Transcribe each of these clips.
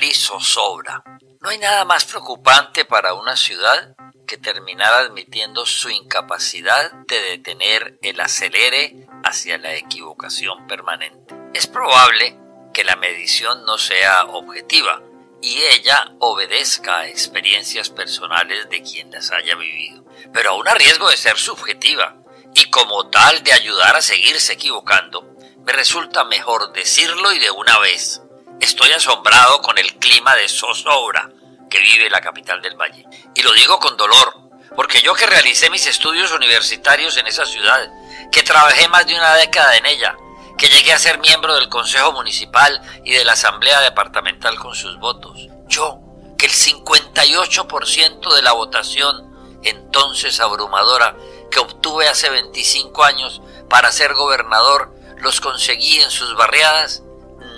Cali zozobra. No hay nada más preocupante para una ciudad que terminar admitiendo su incapacidad de detener el acelere hacia la equivocación permanente. Es probable que la medición no sea objetiva y ella obedezca a experiencias personales de quien las haya vivido, pero aún a riesgo de ser subjetiva y como tal de ayudar a seguirse equivocando. Me resulta mejor decirlo y de una vez. Estoy asombrado con el clima de zozobra que vive la capital del Valle. Y lo digo con dolor, porque yo que realicé mis estudios universitarios en esa ciudad, que trabajé más de una década en ella, que llegué a ser miembro del Consejo Municipal y de la Asamblea Departamental con sus votos. Yo, que el 58% de la votación, entonces abrumadora, que obtuve hace 25 años para ser gobernador, los conseguí en sus barriadas.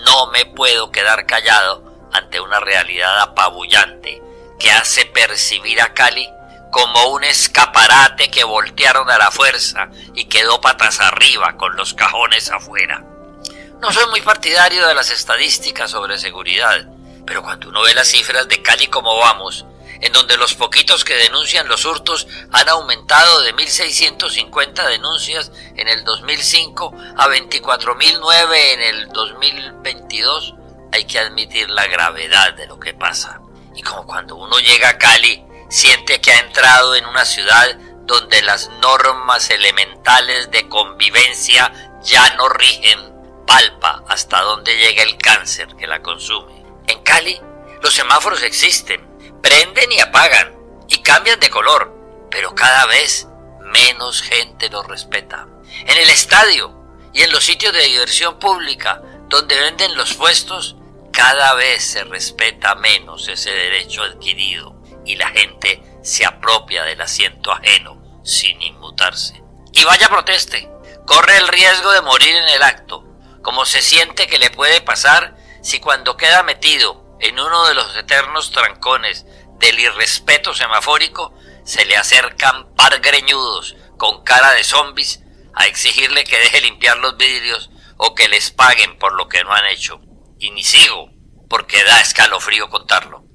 No me puedo quedar callado ante una realidad apabullante que hace percibir a Cali como un escaparate que voltearon a la fuerza y quedó patas arriba con los cajones afuera. No soy muy partidario de las estadísticas sobre seguridad, pero cuando uno ve las cifras de Cali como vamos, en donde los poquitos que denuncian los hurtos han aumentado de 1.650 denuncias en el 2005 a 24.009 en el 2022, hay que admitir la gravedad de lo que pasa. Y como cuando uno llega a Cali, siente que ha entrado en una ciudad donde las normas elementales de convivencia ya no rigen, palpa hasta dónde llega el cáncer que la consume. En Cali, los semáforos existen, prenden y apagan, y cambian de color, pero cada vez menos gente los respeta. En el estadio y en los sitios de diversión pública, donde venden los puestos, cada vez se respeta menos ese derecho adquirido, y la gente se apropia del asiento ajeno sin inmutarse. Y vaya proteste, corre el riesgo de morir en el acto, como se siente que le puede pasar si cuando queda metido en uno de los eternos trancones del irrespeto semafórico, se le acercan par greñudos con cara de zombis a exigirle que deje limpiar los vidrios o que les paguen por lo que no han hecho. Y ni sigo, porque da escalofrío contarlo.